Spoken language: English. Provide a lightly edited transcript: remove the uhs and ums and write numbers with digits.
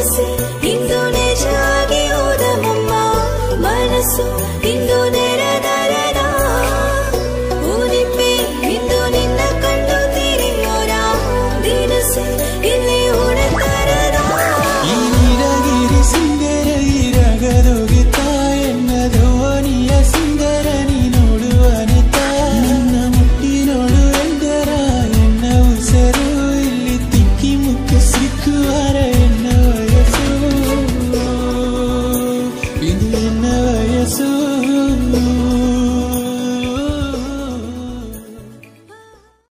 music.